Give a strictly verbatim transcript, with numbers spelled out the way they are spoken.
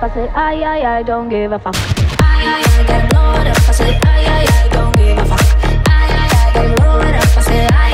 I say, ay, ay, I don't give a fuck. Ay, ay, I gotta blow it up. I say, ay, ay, I don't give a fuck. Ay, ay, I gotta blow it up. I say, ay.